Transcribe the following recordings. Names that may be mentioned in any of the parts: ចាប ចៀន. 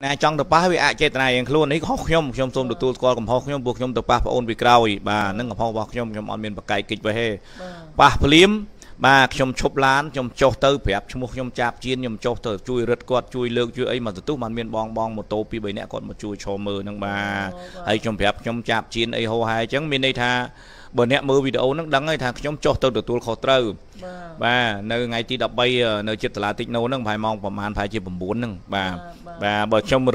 Nè trong tập phá với ai chết này anh luôn đấy học nhom nhom xôm được tu coi cầm học nhom buộc nhom tập phá phải ôn bị cào gì bà nâng cầm học bọc nhom nhom ăn miên bạc cày kịch về hè bà phím bà nhom chốt lán nhom chốt tơ phép nhom chạp chiên nhom chốt tơ chui rớt quạt chui lược chui ấy mà tự túc ăn miên bong bong một tô pi bảy nè còn một chui cho mờ nâng bà ấy nhom phép nhom chạp chiên ấy hô hai trắng miên đây tha bờ nè mờ video nâng đắng ấy tha nhom chốt tơ được tu khó tơ bà nơi ngày ti đập bay nơi chết là tịnh nấu nâng phải mong và màn phải chỉ bẩm bốn nâng bà bờ trong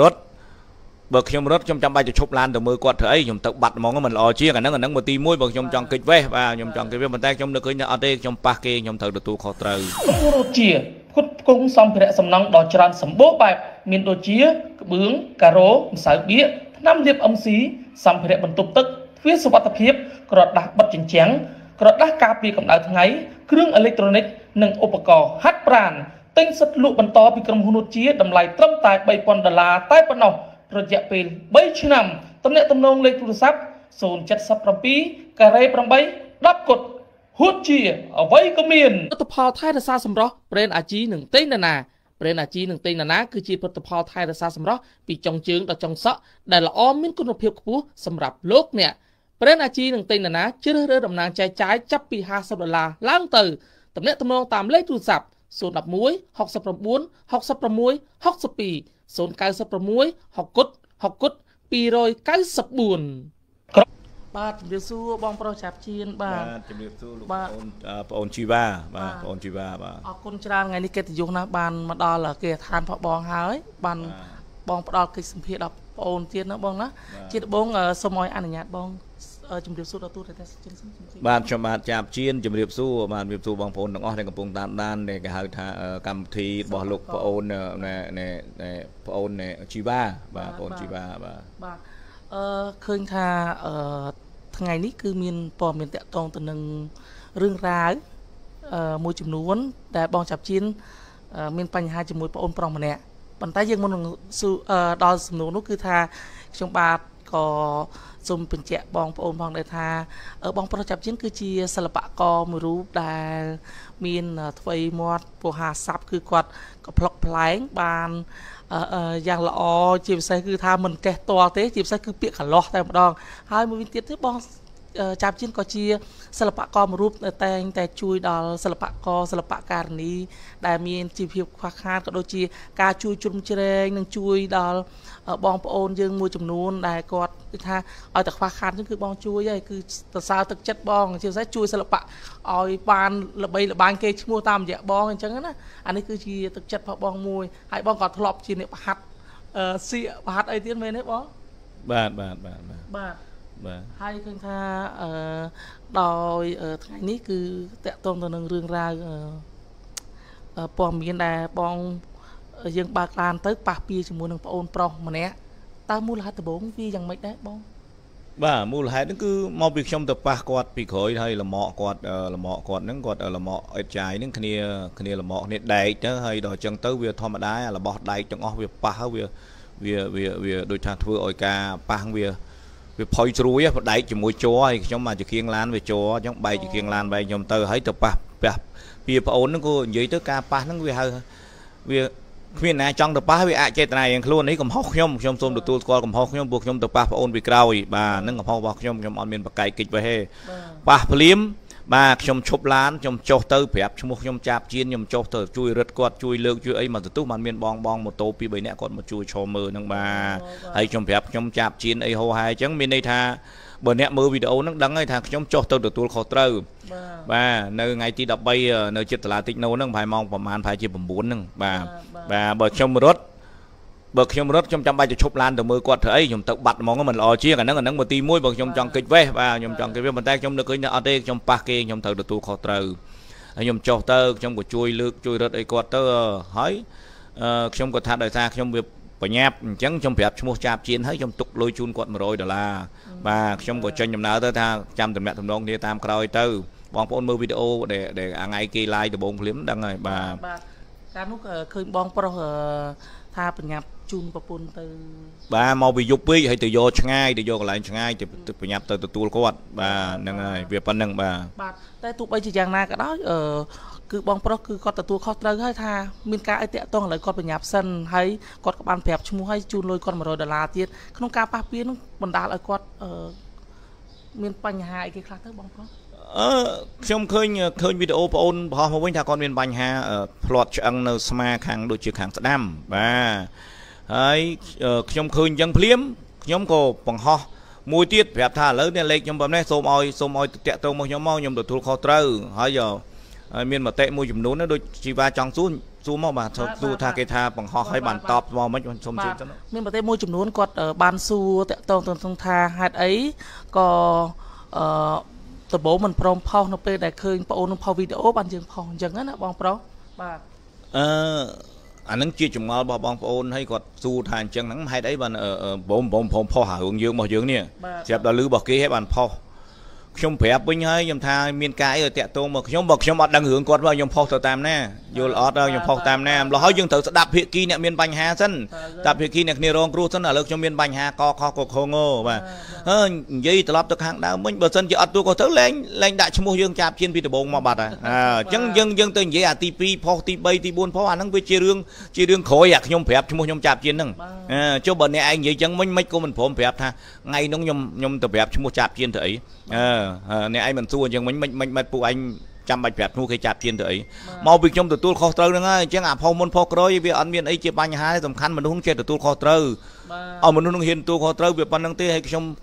rớt trong trăm bay chụp lan từ mưa quạt thấy dùng tập bật món của mình lo chia cả nó một tí muối bờ trong trong kịch vé và dùng trong cái vé mình tay trong được cái ở đây trong park kia trong thợ được tu khó trời chia khúc cung xong thì đã xong nóng đỏ tràn sấm bố bài miền đồ chia bướng cà rố sải bía năm liệp âm xí xong thì đã bận tục tức phía sau bắt tập hiệp còn đặt bật chỉnh chén còn đặt cà phê cầm đá thằng ấy kêu electronic nâng opacor hát pran tinh sật lụ bận to bị cầm hôn chia đầm lại trâm tài bay con đà la tai con nòng Project bay chín năm tấm nét tấm nông lên thu sắp sồn chặt sắp làm pí cà rây làm bay đắp cột hút chì ở vây cơ miền tập phao thái là sao xong đó bên à chi nương tên là nà bên à chi nương tên là ná cứ chi tập phao thái là sao xong đó bị trong trường đặt trong sọ đây là ôm miếng con hộp hiệu của sầm rạp lốt nè bên à chi nương tên là ná chưa rơi đầm nàng trái trái chấp bị ha sập là lang từ tấm nét tấm nông tạm lấy thu sắp sồn đập muối học sập làm bún học sập làm muối học sập pì sồn cao sập làm muối học cốt pi rồi cái sập buồn ba chim su bong pro chạp chiên ba ôn chi ba ôn chi ba con trang ngày nay kết dụng na bàn mà đo là kìa than phọ bong hái bàn bong đo kịch sầm phìa đập ôn chiên nó bong đó chiên bong ở sông mồi ăn ở nhà bong chim điệp su đầu tu để bàn cho bàn chạp chiên chim điệp su bàn điệp su bong phồn đóng ở đây cầm bông tam đan này cái hai cầm thì bỏ lục phọ ôn này này phọ ôn này chi ba và ôn chi ba khơi tha ngày ní cứ miền bò miền tẹt tông từ nâng rương ra môi chùm núi đã bong chạp chiên miền panh hai chùm môi phọ ôn prong mà nè bàn tay riêng môn su đo chùm núi nó cứ tha trong ba có dùng bình chẹt bong ôn bong đại tha ở bong pro chạp chiến cứ chia sập bạ co mùi rú đà miên thay mót bồ hà sập cứ quạt có plọc pláng bàn giang lọ chìm say cứ tha mình kẹt to thế chìm say cứ bịa cả lọ tại một đòn hai mươi tiếng tiếp bong chạp chiến có chia sập bạ co mùi rú tay tay chui đòn sập bạ co sập bạ cà ní đà miên chìm hiệp khoa khan có đôi chia ca chui chung chơi nâng chui đòn bong ôn dương mua chùm nôn đài quạt tha ở tật khoa khan chứ cứ bong chui vậy cứ sao thực chất bong chiều sẽ chui sao lập bạ oi ban lập bay lập ban kê mua tam dạ bong chẳng á anh ấy cứ chi thực chất họ bong môi hãy bong còn lọp chi niệm hạt xịa hạt ấy tiến về đấy bó bạn hai con tha đòi ngày ní cứ tẹt tôm tao nâng rương ra bong miên đài bong dương bạc lan tới bạc bia chỉ muốn ôn pro mà nè ta mua lại từ bốn vi rằng mấy đấy bông bà mua lại nó cứ mau việc trong tập bạc quạt bị khởi hay là mọ quạt nó quạt là mọ ở trái những kia là mọ nét đầy chứ hay đòi chân tới việc thò mà đá là bọt đầy trong off việc bạc việc đôi thằng vừa ổi ca bạc việc phơi chuối đấy chỉ mua chó trong mà chỉ kiêng lan về chó trong bay chỉ kiêng lan bay trong tơ thấy tập bạc bạc bia ôn nó cô dưới tới ca bạc nó về khuyên này trong tập ba với ai chơi này luôn đấy cầm hóc nhom xôm được tu coi cầm hóc nhom buộc nhom tập ba phải ôn bị cào gì bà nâng cầm hóc bọc nhom ăn miên bạc cày kịch về hè bà phím bà nhom chốt lán nhom chốt tơ phép nhom chạp chiên nhom chốt tơ chui rớt quạt chui lược chui ấy mà tự túc ăn miên bong bong một tô pi bảy nè còn một chui cho mờ nâng bà ấy nhom phép nhom chạp chiên ấy hô hai trắng miên đây tha bờ nè mờ video nó đắng ấy thằng nhom chốt tơ được tu khó trâu bà nơi ngày ti đập bay nơi chết là tịnh nấu nâng phải mong và màn phải chỉ bẩm bốn nâng bà bờ trong rớt trong trăm bay cho chụp lan từ mưa quạt thấy dùng tập bật món của mình lo chia cả nó một tí muối bờ trong kịch vé và nhom trong cái vé mình tay trong được cái ở đây trong park kia nhom thợ được tu khó trừ nhom cho tơ trong của chui lược chui rớt ấy quạt tơ hái trong quạt tha đời xa trong việc và nháp trắng trong phép mua chạp chiến thấy trong tục lôi chun quạt mà rồi đó là và trong của chân nhầm nào tới tha trăm từ mẹ thầm đông đi tam coi tư bong phone mưa video để ngày kia like từ bốn clip đăng rồi bà ta lúc khơi bong pro tha nhập chun papun từ ba mau bị dục với hay từ vô ngay từ vô lại ngay thì nhập từ từ tua có bà năng này việc ban năng bà tại tụ bây chỉ chàng na cái đó cứ bong pro cứ con từ tua khó tới hơi tha miền ca ấy tẹo toàn lại con bị nhập sân hay con các bạn phép chung hay chun lôi con mà rồi đà la tiết không ca pa pia nó còn đá lại con miền bành hại cái khác tới bong pro trong khơi video ôn họ mà quên thà con miền bành ha plot chăng nơ sma hàng đôi chiếc hàng đam và ấy trong khơi dân phliếm nhóm cô bằng ho mùi tiết đẹp thả lớn nên lấy trong bấm này xôm oi tẹt tông một nhóm mau nhầm được thu kho trâu hỏi giờ miền mà tệ mùi chùm nún nó đôi chỉ ba trong xuống mà dù tha cái tha bằng ho hay bàn tọp vào mấy con xôm xôm miền mà tệ mùi chùm nún quạt ban su tẹt tông tha hạt ấy có từ bố mình prom phao nó pe đại khơi pao nó phao video ban chương phao chẳng á nó bong pro bà anh nắng chia chủng màu bà bong pao hay còn du thàn chẳng nắng hay đấy bạn bom phao hảo hưởng dương màu dương nè đẹp là lư bọc kia hết bạn phao trong phép với nhái nhầm tha miền cái ở tẹt tô mà trong bọc trong bọt đang hưởng còn vào nhầm phao tờ tam nè vô lót đâu nhầm phao tam nè lo hỏi dương thử đạp hiện kia nè miền bành hà sân đạp hiện kia nè nề rong cru sân ở lực trong miền bành hà co cột khô ngô mà dây từ lót từ hàng đào mình bờ sân chỉ ở tôi có thứ lên đại trong môi dương chạp trên video bồn mà bạt à dân từ dây ATP phao ti bay ti buôn phao anh đang với chia đường khối à trong phép trong môi dương chạp trên nè cho bờ này anh dây chẳng mình mấy cô mình phom phép ha ngay nông nhom từ phép trong môi chạp trên thấy nè ai mình xua nhưng mình phụ anh chăm bạch vẹt mua cái chạp tiền tới mau việc trong tụi tôi khó trâu nữa chứ ngả phao môn phao rồi vì ăn miên ấy chỉ ba nhà hai tầm khăn mình không chơi tụi tôi khó trâu ở mình không hiền tôi khó trâu việc ban năng tê hay trong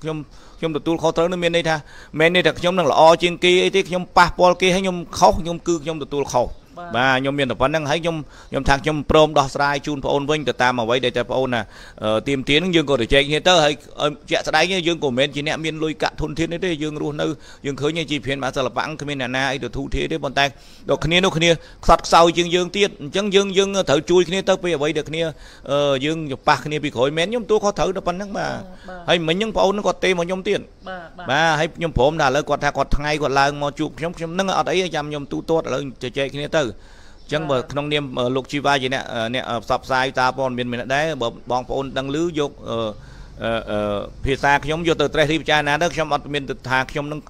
tụi tôi khó trâu nó miên đây tha miên đây thật trong năng là o trên kia ấy trong passport kia hay trong khóc trong cư trong tụi tôi khẩu và nhóm miền tập văn năng thấy nhóm thằng nhóm prom đo sai chun phone với người ta mà vậy để tập phone là tìm tiếng dương cổ để chạy như tớ hay chạy sao đấy như dương cổ miền chỉ nè miền lôi cạn thôn thiên đấy dương luôn nơi dương khởi như chỉ phiền mà sao là vắng cái miền là na được thu thế đấy bọn tay đọc kia đâu kia sọt sau dương tiết chẳng dương thở chui kia tớ bây giờ vậy được kia dương nhập bạc kia bị khỏi miền nhóm tôi có thở được văn năng mà hay mấy nhóm phone nó có tê mà nhóm tiền mà hay nhóm phone là lấy quạt thà quạt ngày quạt là mò chụp nhóm năng ở đấy chăm nhóm tu tốt là chạy kia tớ chẳng bờ nông niêm lục chi vai gì nè nè sập sai ta bọn miền mình đấy bọn phồn đang lưới dục phía xa giống vô từ tre thì cha ná đất trong mặt miền từ thạc trong nông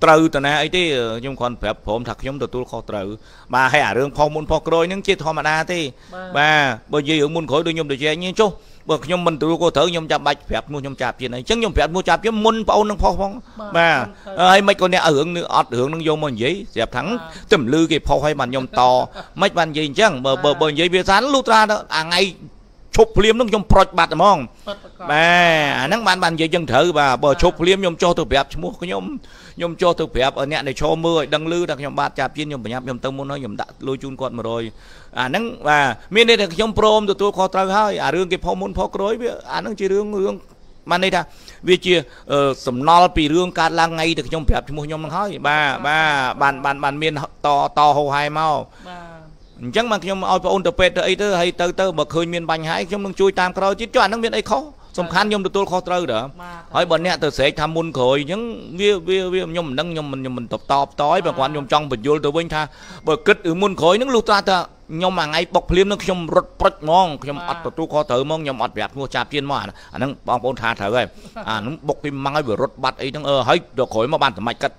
trừ từ này ấy thế trong còn phép phồn thật giống từ tôi khó trừ bà hay ở đường phong môn phong rồi những chiếc thò mà na thế bà bởi vì ở môn khối đôi nhom được chơi như chú bậc nhom mình tôi có thử nhom chạp bạch phép mua nhom chạp gì này chẳng nhom phép mua chạp chứ môn phồn nông phong mà hay mấy con nè ở hưởng nông vô mình dễ dẹp thắng tầm lư cái phong hay bàn nhom to mấy bàn gì chẳng bờ dây bia sán lút ra đó à ngay chụp phim nông trong project bạt mong bà nắng ban về dân thử bà bờ chụp phim nhom cho thực phép mua cái nhom cho thực phép ở nhà để cho mưa đằng lư đặc nhom bạt chạp trên nhom nhập nhom tâm muốn nói nhom đã lôi chun quạt mà rồi nắng và miền đây là nhom prom tụi tôi khó tao hơi riêng cái phong muốn phong rối nắng chỉ riêng mà đây ta vì chia sầm nol pì riêng cả là ngay được nhom phép mua nhom hơi bà bàn miền to hồ hai mau chẳng mà trong ao ôn tập ấy tới hay tới bậc khơi miền bành hải trong nông chui tam cờ chứ cho anh nông miền ấy khó sầm khăn nhom được tôi khó trâu đó hỏi bọn nè từ sẽ tham môn khởi những vi nhom nâng nhom mình tập tối và quan nhom trong bình vô từ bên tha bờ kích ở môn khởi những lúc ta nhom mà ngay bọc liêm nó trong rốt bớt mong trong ắt từ tôi khó thở mong nhom ắt vẹt mua chạp trên mỏ anh nông bong bóng tha thở rồi nó bọc cái măng ấy vừa rốt bát ấy nó hết được khởi mà bàn từ mạch cắt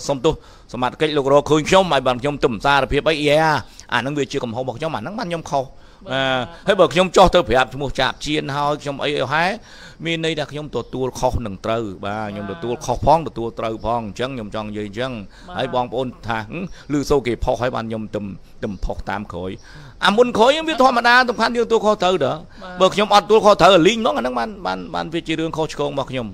xong tôi xong mặt cái lục rồi khơi trong mày bàn trong tầm xa là phía bắc yeah nông việc chưa cầm hậu bọc trong mà nắng ban nhom khâu hơi bậc nhom cho tôi phép một chạp chiên hao trong ấy hái miền đây đặc nhom tổ tua khó nặng trừ ba nhom tổ tua khó phong tổ tua trừ phong trắng nhom tròn dây trắng hãy bong ôn thẳng lư sâu kịp phò hãy ban nhom tầm phò tam khối muốn khối những biết thôi mà đa tầm khăn như tôi khó thở đó bậc nhom ọt tôi khó thở linh nó là nắng ban về chỉ đường khó không bậc nhom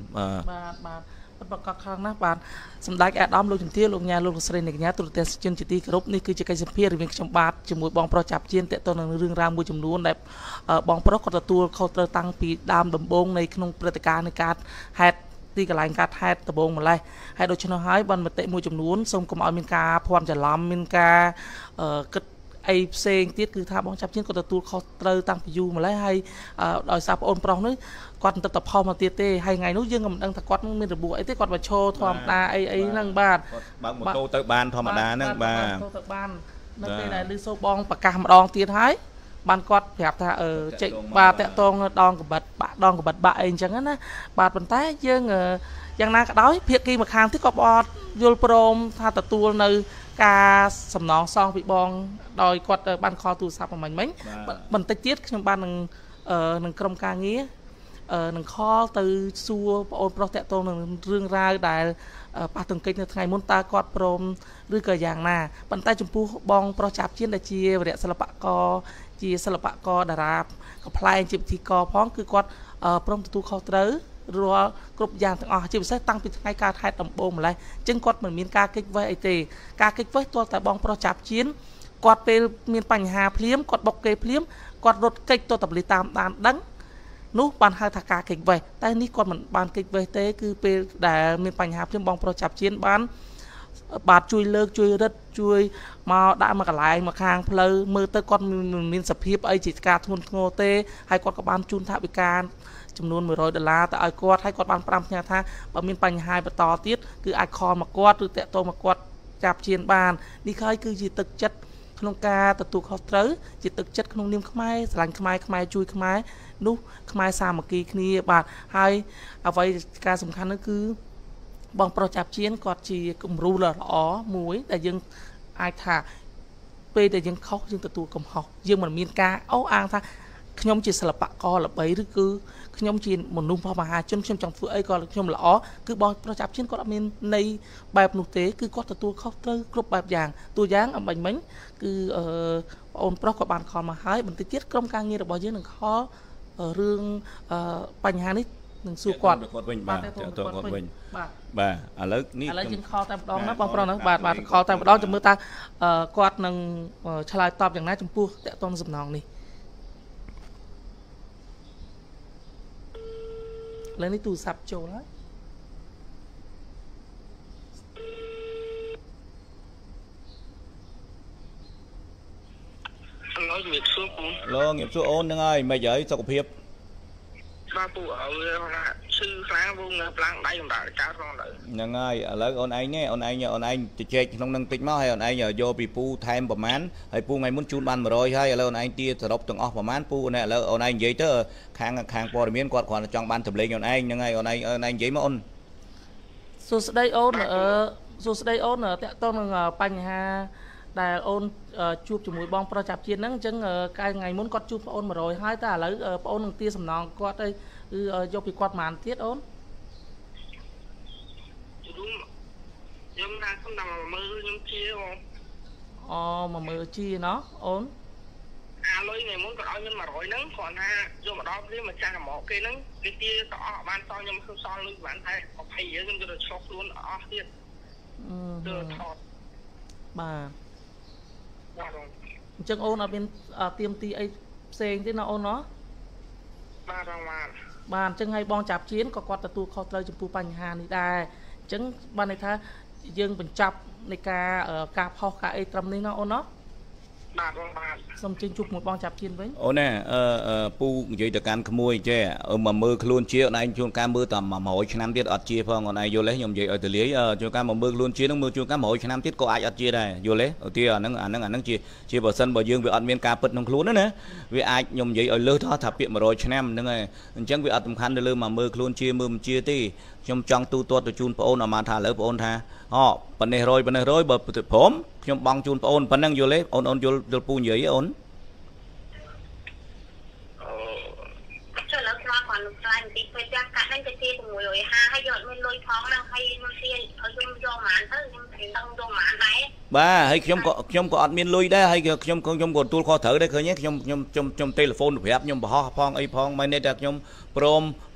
bậc các hàng nát bàn sầm đá cái đom lục chừng tia lục nhà lục sơn này nhá tụt tết chừng chỉ group này cứ chỉ cái phe riêng trong bát chừng mùi bong pro chạp chiên tệ toàn là riêng ra mùi chừng luôn đẹp bong pro còn tụt khâu tăng pì đam đầm bông này khôngประติการในการแฮตตีกระไรการแฮตตะบงมาเลยแฮตโดยเฉพาะให้บันมาเตะมวยจำนวนส่งกรมอเมริกาพรมจะล้ำอเมริกาก็ไอเซงเตี้ยคือท่าบองจับชิ้นก็ตัวเขาเติร์ตังพิยูมาแล้วให้ดอยซาปอนปรองนู้นก่อนตัดพอมาเตี้ยเต้ให้ไงนู้นยังกับดังตะกอดนู้นมีระบุไอเตี้ยกอดมาโชว์ทอมตาไอนั่งบ้านมาโตเติร์บานทอมดานั่งบ้านนั่งเตี้ยไหนลือโซบองปากกามาดองเตี้ยท้าย Ban cót đẹp tha chạy ba tẹt tông đong của bật bại chẳng á bạt bàn tay dương giang na đói việc kia mà hàng thích có bọt Volprom tha tạt tua nơi ca sầm nón song bị bong đòi quật ban kho tu sạp mà mình mình tách tiết trong ban nằng cầm ca nghĩa nằng kho từ xua ôn pro tẹt tông nằng rương ra đại ba từng kinh ngày muốn ta quật prom rư cờ giang na bàn tay chụp pu bong pro chạp chiên đại chia và đẹp sờ bạc co chia sờ bạc co đà ra gặp lại chụp thì co phóng cứ quật prom tu kho tới rồi cột vàng thằng chỉ biết tăng bị ngay ca hai tầm bồn lại chân quật mình miên ca kích với IT ca kích với tôi tại bong pro chạp chiến quật về miên bành hà phím quật bọc kê phím quật rột kịch tôi tập lì tam đàn đắng nút bàn hai thà ca kịch vậy tay ní quật mình bàn kịch với tế cứ về để miên bành hà phím bong pro chạp chiến bán bạt chui lơ chui đất chui màu đã mặc lại mặc hàng pleu mơ tới con miên sập hiệp ấy chỉ ca thôn ngô tê hay quật các ban chun thạ bị ca chấm luôn $100 tại ai quật hay quật ban pram nhà tha bảo miên bành hai bờ to tiết cứ ai kho mà quật cứ tẹt tô mà quật chạp chiên bàn đi khơi cứ gì thực chất không ca tật tuột khó tới chỉ thực chất không niêm khmai lành khmai khmai chui khmai núp khmai xa mà kỳ kia bạt hay à vậy ca sùng khăn nó cứ bong pro chạp chiến quật chỉ cùng ru là ó muối tại dân ai thả p tại dân khóc dân tật tuột cầm học dân mà miên ca ấu an tha nhóm chỉ sập bạc co là bấy thứ cứ nhóm chỉ một nung pha mà hai chân xem trong phơi co nhóm là ó cứ bong pro chạp chiến có làm nên bài nụ tế cứ có từ tua khóc tới group bài vàng tua dáng ở bánh bánh cứ ôn pro có bàn kho mà hái mình tiết tiết công ca nghe được bao nhiêu đừng khó ở riêng bánh hà nít đừng xua quạt mình bà à lớn ní chân kho tam đo nó bong pro nó bà kho tam đo cho mưa ta quạt nâng trả lời tạm chẳng nãy trong pua để toàn dùm nòng đi lấy đi tù sạp chỗ đó lo nghiệp số ôn đang ai mày giới sao có hiệp ba cụ ở sư phá vùng làng đây cũng đã cá con đấy đang ai lấy ôn anh chơi không năng tính máu hay ôn anh giờ vô bị pu thêm bầm mán hay pu ngày muốn chun ban mà rồi hay là ôn anh tia thợ độc từng off bầm mán pu này là ôn anh giấy tớ khang qua miếng quạt còn trong ban thẩm lấy ôn anh đang ai ôn anh giấy mà ôn số đây ôn ở tại tôi là bành hà đại ôn chụp cho mũi bong pro chạp chiến nắng chân cái ngày muốn quạt chụp ôn mà rồi hai ta lấy ôn một tia sầm nòng quạt đây do bị quạt màn tiết ôn mà mơ chi nó ôn lối ngày muốn quạt nhưng mà rồi nắng còn ha do mà đó mà cha là mỏ cây nắng cái tia tỏ ban to nhưng không so luôn bạn thấy có thầy với nhưng được sốc luôn đó tiết bà chân ôn ở bên tiêm ti ấy xe thế nào ôn nó bàn chân hay bong chạp chiến có quạt tu kho tơi chụp bành hà này đài chân ban này tha dương bình chập này ca ở cà phò cà ấy trầm này nó ôn nó xong trên chụp một bong chạp chiến với ôn nè pu vậy từ can môi che mà mưa luôn chia này chuông ca mưa tầm mà mỗi năm tiết ở chia phong còn này vô lấy nhom vậy ở từ lý chuông ca mà mưa luôn chia nó mưa chuông ca mỗi năm tiết có ai ở chia này vô lấy ở tia nắng chia bờ sân bờ dương về ăn miên ca bật nông luôn đó nè vì ai nhom vậy ở lơ thoa thập biện mà rồi năm nữa này chẳng vì ở tầm khăn lơ mà mưa luôn chia mưa ti trong trong tu toa từ chun ôn là mà thả lỡ ôn tha họ bên này rồi bờ phốm nhom bong chun ôn vẫn đang vô lấy ôn vô pu nhỉ ôn ba hay trong có admin lui đây hay trong còn tool kho thử đây khởi nhé trong telephone phải áp trong họ phong ấy phong máy này đặt trong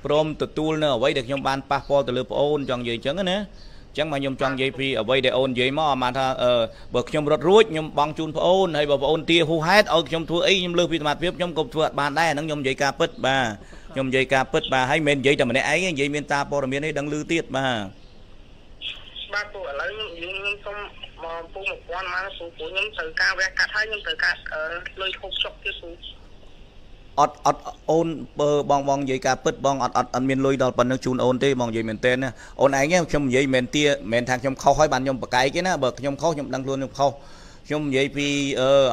prom từ tool nữa vậy được trong ban passport từ ôn trong gì chẳng nữa chẳng mà nhom trong dây phi ở đây để ôn dây mà tha bậc trong rốt ruột nhom băng chun ôn hay bảo ôn tia hu hết ở trong thua ấy nhom lưu phi mặt tiếp trong cục thua bàn đây nó nhom dây ca pứt ba nhom dây ca pứt ba hay men dây tầm này ấy dây men ta po men ấy đang lưu tiết mà ba cụ ở lấy nhom trong mà pu một quan mà số của nhom từ ca về cắt hay nhom từ cắt lôi khúc sọc cái số ôn bong dây ca pứt bong ăn miên lôi đòn bần nước chun ôn tê bong dây miền tên ôn ấy nhé trong dây miền tia miền thang trong khâu khói bàn trong bậc cái nè bậc trong khâu trong đăng luôn trong khâu ខ្ញុំ និយាយ ពី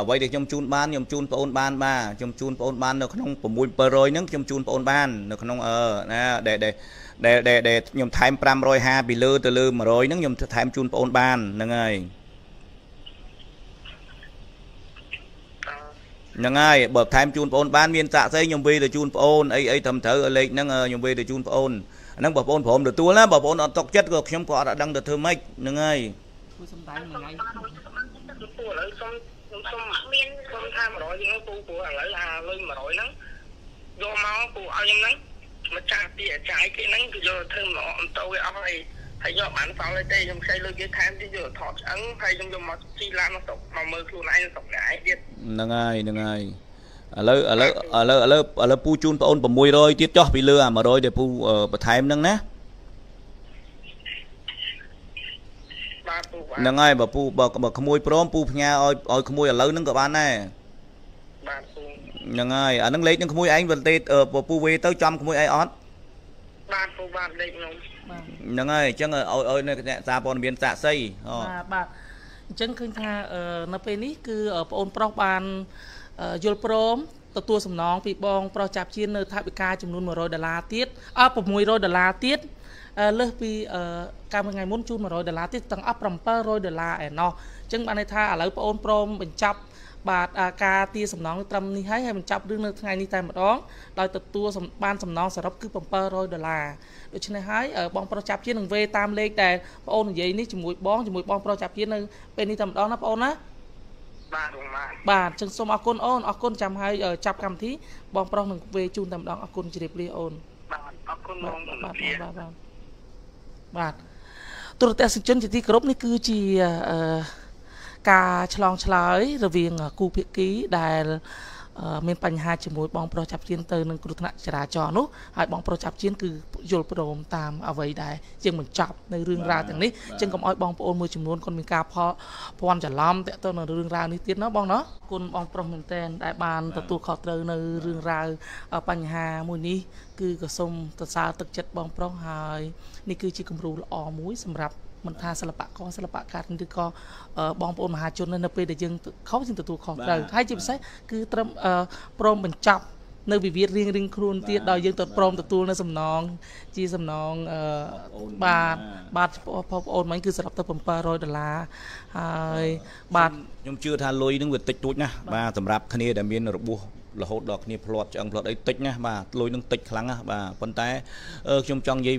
អ្វី ដែល ខ្ញុំ ជូន បាន ខ្ញុំ ជូន ប្អូន បាន បាទ ខ្ញុំ ជូន ប្អូន បាន នៅ ក្នុង 6% ហ្នឹង ខ្ញុំ ជូន ប្អូន បាន នៅ ក្នុង ណា ដែល ខ្ញុំ ថែម 550 ពី លើ ទៅ លើ 100 ហ្នឹង ខ្ញុំ ថែម ជូន ប្អូន បាន ហ្នឹង ហើយ ហ្នឹងហើយ បើ ថែម ជូន ប្អូន បាន មាន សាក់ ស្អី ខ្ញុំ វេ ទៅ ជូន ប្អូន អី អី ត្រឹម ត្រូវ លេខ ហ្នឹង ខ្ញុំ វេ ទៅ ជូន ប្អូន ហ្នឹង បង ប្អូន ព្រម ទទួល ណា បង ប្អូន អត់ ຕົក ចិត្ត ក៏ ខ្ញុំ ក៏ អត់ ដឹង ទៅ ធ្វើ ម៉េច ហ្នឹង ហើយ ហ្នឹងហើយ ហ្នឹងហើយ បើ ពូ បើ ក្មួយ ព្រម ពូ ផ្ញើ ឲ្យ ក្មួយ ឥឡូវ ហ្នឹង ក៏ បាន ដែរ បាទ ពូ ហ្នឹង ហើយ អា ហ្នឹង លេខ ហ្នឹង ក្មួយ ឯង វល់ ទេ ពូ វេ ទៅ ចំ ក្មួយ ឯង អត់ បាទ ពូ បាទ លេខ ខ្ញុំ ហ្នឹង ហើយ អញ្ ចឹង ឲ្យ អ្នក សារ ព័ត៌ មាន សាក់ សី បាទ បាទ អញ្ ចឹង ឃើញ ថា នៅ ពេល នេះ គឺ ប្អូន ប្រុស បាន យល់ ព្រម ទទួល សំណង ពី បង ប្រុស ចាប់ ជា នៅ ថវិកា ចំនួន $100 ទៀត $600 ទៀត លើស ពី កាល មួយ ថ្ងៃ មុន ជូន $100 ទៀត ទាំង អស់ $700 ឯណោះ អញ្ចឹង បាន ន័យ ថា ឥឡូវ ប្អូន ព្រម បញ្ចប់ បាទ ការ ទារ សំណង ត្រឹម នេះ ហើយ បញ្ចប់ រឿង នៅ ថ្ងៃ នេះ តែ ម្ដង ដោយ ទទួល បាន សំណង សរុប គឺ $700 ដូច្នេះ ហើយ បង ប្រុស ចាប់ ជា នឹង វេ តាម លេខ ដែល ប្អូន និយាយ នេះ ជាមួយ បង ជាមួយ បង ប្រុស ចាប់ ជា នៅ ពេល នេះ តែ ម្ដង ណា ប្អូន ណា បាទ បាទ អញ្ចឹង សូម អរគុណ អូន អរគុណ ចាំ ហើយ ចាប់ កម្មវិធី បង ប្រុស នឹង វេ ជូន តែ ម្ដង អរគុណ ជ្រាប លា អូន បាទ អរគុណ បង បាទ បាទ ទូរទស្សនិកជនជាទីគោរព នេះ គឺជា ការ ឆ្លង ឆ្លើយ រវាង គូ ភាគី ដែល មាន បញ្ហា ជាមួយ បង ប្រុស ចាប់ ជា ទៅ នឹង គ្រោះ ថ្នាក់ ចរាចរណ៍ នោះ ហើយ បង ប្រុស ចាប់ ជា គឺ យល់ ព្រម តាម អ្វី ដែល ជាង បញ្ចប់ នៅ រឿង រ៉ាវ ទាំង នេះ អញ្ចឹង កុំ ឲ្យ បង ប្អូន មួយ ចំនួន គាត់ មាន ការ ភ័ន្ត ច្រឡំ តាក់ ទង នឹង រឿង រ៉ាវ នេះ ទៀត ណា បង ណា គុណ បង ប្រុស មែនតើ ដែល បាន ទទួល ខុស ត្រូវ នៅ រឿង រ៉ាវ បញ្ហា មួយ នេះ គឺ ក៏ សូម សរសើរ ទឹក ចិត្ត បង ប្រុស ហើយ នេះ គឺជា គំរូ ល្អ មួយ សម្រាប់ មិន ថា សិល្បករ សិល្បករ ឬ ក៏ បង ប្អូន មហាជន នៅ ពេល ដែល យើង ខុស យើង ទទួល ខុស ត្រូវ ហើយ ជា ពិសេស គឺ ត្រឹម ព្រម បញ្ចប់ នៅ វិវាទ រៀង ខ្លួន ទៀត ដោយ យើង ទៅ ព្រម ទទួល នៅ សំណង ជា សំណង បាទ បាទ បងប្អូន មិញ គឺ សរុប ទៅ $700 ហើយ បាទ ខ្ញុំ ជឿ ថា លុយ នឹង វា តិច ទួច ណាស់ បាទ សម្រាប់ គ្នា ដែល មាន របួស រហូត ដល់ គ្នា ផ្លត់ ឆ្អឹង ផ្លត់ អី តិច ណាស់ បាទ លុយ នឹង តិច ខ្លាំង ណាស់ បាទ ប៉ុន្តែ ខ្ញុំ ចង់ និយាយ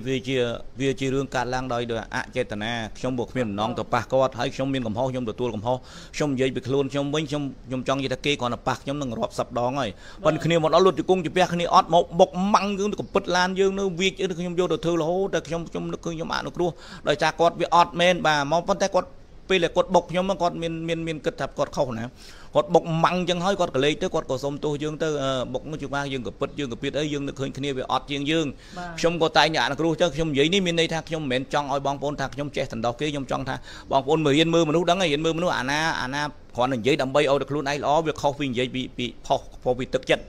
វាជា រឿង កាត់ ឡើង ដោយ អចេតនា ខ្ញុំ មក គ្មាន ដំណង ទៅ ប៉ះ គាត់ ហើយ ខ្ញុំ មាន កំហុស ខ្ញុំ ទទួល កំហុស ខ្ញុំ និយាយ ពី ខ្លួន ខ្ញុំ វិញ ខ្ញុំ ចង់ និយាយ ថា គេ គាត់ ទៅ ប៉ះ ខ្ញុំ នឹង រាប់ 10 ដង ហើយ ប៉ុន្តែ គ្នា មក ដល់ លុត ជង្គង់ ជះ គ្នា អត់ មក បុក ម៉ាំង យើង ទៅ កំពិត ឡាន យើង នៅ វាច ខ្ញុំ យក ទៅ ធ្វើ រហូត តែ ខ្ញុំ នឹក ឃើញ ខ្ញុំ អនុគ្រោះ ដោយ សារ គាត់ វា អត់ មែន បាទ មក ប៉ុន្តែ គាត់ ពេល គាត់ បុក ខ្ញុំ គាត់ មាន គិត ថា គាត់ ខុស ណា គាត់ បុក ម៉ាំង ចឹង ហើយ គាត់ ក៏ លេខ ទៅ គាត់ ក៏ សុំ ទោស យើង ទៅ បុក ជើង ថា យើង ក៏ ពិត យើង ក៏ ពីត អី យើង នឹក ឃើញ គ្នា វា អត់ ជាង យើង ខ្ញុំ ក៏ តែង អនុគ្រោះ ចឹង ខ្ញុំ និយាយ នេះ មាន ន័យ ថា ខ្ញុំ មិន មែន ចង់ ឲ្យ បង ប្អូន ថា ខ្ញុំ ចេះ ដណ្ដោះ គេ ខ្ញុំ ចង់ ថា បង ប្អូន មើល រៀន មើល មនុស្ស ដឹង ហើយ រៀន មើល មនុស្ស អាណា គ្រាន់ តែ និយាយ ដើម្បី ឲ្យ តែ ខ្លួន ឯង ល្អ វា ខុស ពី និយាយ ពី ផុស ពី ទឹក ចិត្ត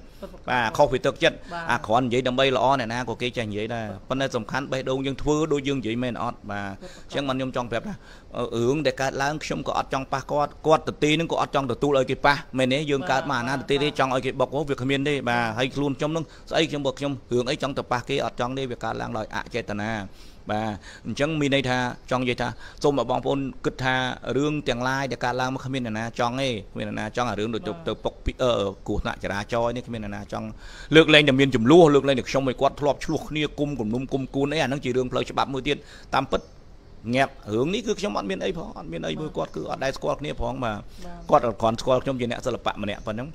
បាទ ខុស ពី ទឹក ចិត្ត អា គ្រាន់ និយាយ ដើម្បី ល្អ អ្នក ណា ក៏ គេ ចេះ និយាយ ដែរ ប៉ុន្តែ សំខាន់ បេះដូង យើង ធ្វើ ដូច យើង និយាយ មែន អត់ បាទ ចឹង ខ្ញុំ ចង់ ប្រាប់ ថា រឿង ដែល កើត ឡើង ខ្ញុំ ក៏ អត់ ចង់ ប៉ះ គាត់ គាត់ ទៅ ទី នឹង ក៏ អត់ ចង់ ទទួល ឲ្យ គេ ប៉ះ មែន ទេ យើង កើត មក អា ណា ទៅ ទី ទេ ចង់ ឲ្យ គេ បុក ហ៎ វា គ្មាន ទេ បាទ ហើយ ខ្លួន ខ្ញុំ នឹង ស្អី ខ្ញុំ បើ ខ្ញុំ រឿង អី ចង់ ទៅ ប៉ះ គេ អត់ ចង់ ទេ វា កើត ឡើង ដោយ អចេតនា បាទ អញ្ ចឹង មាន ន័យ ថា ចង់ និយាយ ថា សូម ឲ្យ បង ប្អូន គិត ថា រឿង ទាំង ឡាយ ដែល កើត ឡើង មក គ្មាន អ្នក ណា ចង់ ទេ គ្មាន អ្នក ណា ចង់ ឲ្យ រឿង ដូច ទៅ បុក គ្រោះ ថ្នាក់ ចរាចរណ៍ នេះ គ្មាន អ្នក ណា ចង់ លើក លែង តែ មាន ចំនួន លើក លែង តែ ខ្ញុំ ឲ្យ គាត់ ធ្លាប់ ឆ្លោះ គ្នា គុំគួន អី អា នឹង ជា រឿង ផ្លូវ ច្បាប់ មួយ ទៀត តាម ពិត ងាប់រឿងនេះ គឺ ខ្ញុំ អត់ មាន អី ផង អត់ មាន អី មួយ គាត់ គឺ អត់ ដែល ស្គាល់ គ្នា ផង បាទ គាត់ អត់ គាត់ ស្គាល់ ខ្ញុំ ជា អ្នក សិល្បៈ ម្នាក់ ប៉ុណ្ណឹង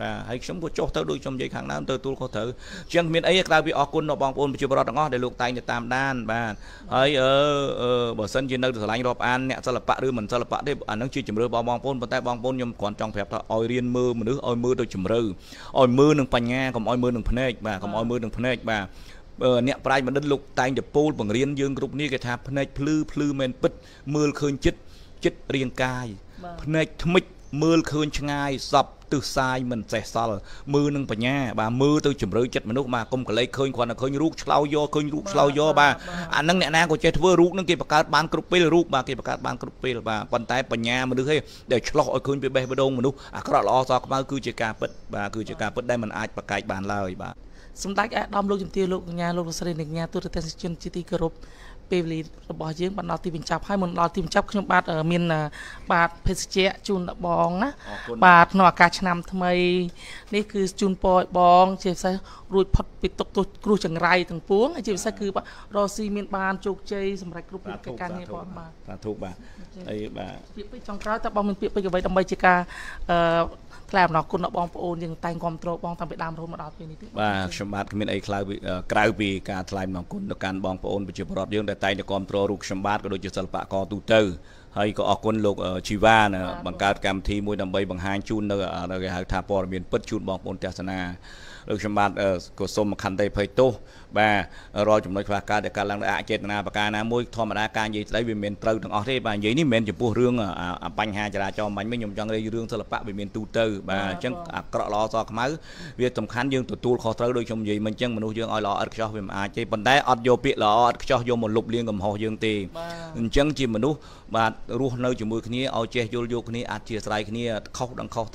បាទ ហើយ ខ្ញុំ ក៏ ចុះ ទៅ ដូច ខ្ញុំ និយាយ ខាង ដើម ទៅ ទទួល ខុស ត្រូវ ជាង មាន អី ក្រៅ ពី អរគុណ ដល់ បង ប្អូន ប្រជា ពលរដ្ឋ ទាំង អស់ ដែល លោក តែង ទៅ តាម ដាន បាទ ហើយ បើ សិន ជា នៅ ទៅ ឆ្លាញ់ រាប់ អាន អ្នក សិល្បៈ ឬ មិន សិល្បៈ ទេ អា នឹង ជា ជំរឿ របស់ បង ប្អូន ប៉ុន្តែ បង ប្អូន ខ្ញុំ គ្រាន់ ចង់ ប្រាប់ ថា ឲ្យ រៀន មើល មនុស្ស ឲ្យ មើល ទៅ ជំរឿ ឲ្យ មើល នឹង បញ្ញា កុំ ឲ្យ មើល នឹង ភ្នែក បាទ កុំ ឲ្យ មើល នឹង ភ្នែក បាទ អ្នក ប្រាជ្ញ បណ្ឌិត លោក តែង ទៅ ពោល បង្រៀន យើង គ្រប់ គ្នា គេ ថា ភ្នែក ភ្លឺ មែន ពិត មើល ឃើញ ចិត្ត រាងកាយ ភ្នែក ថ្មិច មើល ឃើញ ឆ្ងាយ សព tư sai mình sẽ sờ mưa nâng bả nhá bà mưa tôi chìm rơi chết mình lúc mà công cái lấy khơi còn là khơi rút lao do khơi rút lao do bà anh nâng nhẹ na của chết vừa rút nâng kia các bạn cướp pê rút bà kia các bạn cướp pê bà vận tải bả nhá mình được hay để lọ khơi bị bê bê đông mình lúc à các bạn lo sao các bạn cứ chơi cà bứt bà cứ chơi cà bứt đây mình ai bả cài bàn lời bà xung tác đam lúc chìm tiêu lúc nhà lúc gia đình nhà tôi được tên chuyên chi ti group Pevli bỏ riêng bạn nào tìm mình chắp hay mình nào tìm chắp không bạn ở miền bạn Pesiche chun bóng á bạn nọ cá chấm thay này cứ chun bòi bóng chỉ phải ruột phật bị tụt tụt kêu chẳng rai thằng puống chỉ phải cứ bạn Rossi miền ban chụp chơi sầm rạch group cái can này bọn bà thuộc bà ấy bà việc bây trong cái ta bóng mình việc bây giờ vậy tầm bây chỉ cả làm nó cũng nó bong phổ nhưng tay còn trộn bong tầm bị đam rồi mà đào tiền thì bà sầm bát miền ấy cào bị cả thay nó cũng nó can bong phổ bị chụp rọt riêng đại tay nó còn trộn ruột sầm bát có đôi chân sập bạc co tu tư hay có con lục chiva nè bằng cá cam thi môi đầm bay bằng hai chun nó cái hàng tháp bò miền bứt chun bong phổ tây sơn à ruột sầm bát có xôm mà khăn tay phải tu bà rồi chúng nói bạc cá để cá lăng đại chết na bạc cá na môi thò mà đại cá gì lấy về miền trâu thằng ở thế bà vậy ní miền chụp buông riêng à banh hai chả cho mình mới nhung cho người riêng sập bạc về miền tu tư bà chân cọ lò so cái máy việc tầm khán dương tụt tu khó tới đôi trong gì mình chân mình nuôi dương oi lò ăn cho mình à chơi bần đá ăn vô bịa lò ăn cho vô một lục liên cầm hồ dương tì chân chỉ mình nuôi và ruột nơi chỉ mùi cái ní oi che vô vô cái ní ăn chia sài cái ní khóc đằng trâu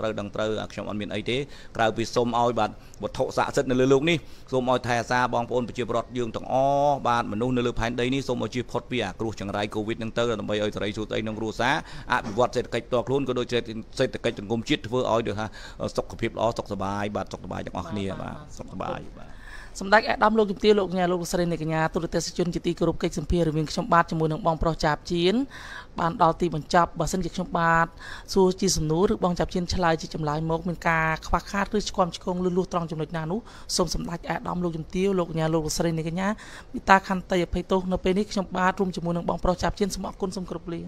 trong ăn miền ấy thế cào bị xôm oi bạn một thọ dạ rất là lừa lục ní xôm oi thè xa bong phun bị chìa bọt dương thằng o bạn mình nuôi nơi lừa phải đây ní xôm oi chìa phật bia ruột chẳng rải covid năng tơ làm bây ơi thấy số tây năng ruột xá à bị vọt sệt cạch to luôn có đôi sệt cạch từng gom chít vừa oi được ha សុខភាពល្អសុខសบายបាទសុខសบายទាំងអស់គ្នាបាទសម្ដេចអាដាមលោកជំទាវលោកញ៉ាលោកលោកស្រីអ្នកកញ្ញាទូរទស្សន៍ជនជាតិទីគោរពកិច្ចសម្ភាររឿងខ្ញុំបាទជាមួយនឹងបងប្រុសចាបជៀនបានដល់ទីបញ្ចប់បើសិនជាខ្ញុំបាទសួរជាសំណួរឬបងចាបជៀនឆ្លើយជាចម្លើយមកមានការខ្វះខាតឬស្គមឆ្គងលូតត្រង់ចំណុចណានោះសូមសម្ដេចអាដាមលោកជំទាវលោកញ៉ាលោកលោកស្រីអ្នកកញ្ញាមេត្តាខន្តីអភ័យទោសនៅពេលនេះខ្ញុំបាទរួមជាមួយនឹងបងប្រុសចាបជៀនសូមអរគុណសូមគោរពលា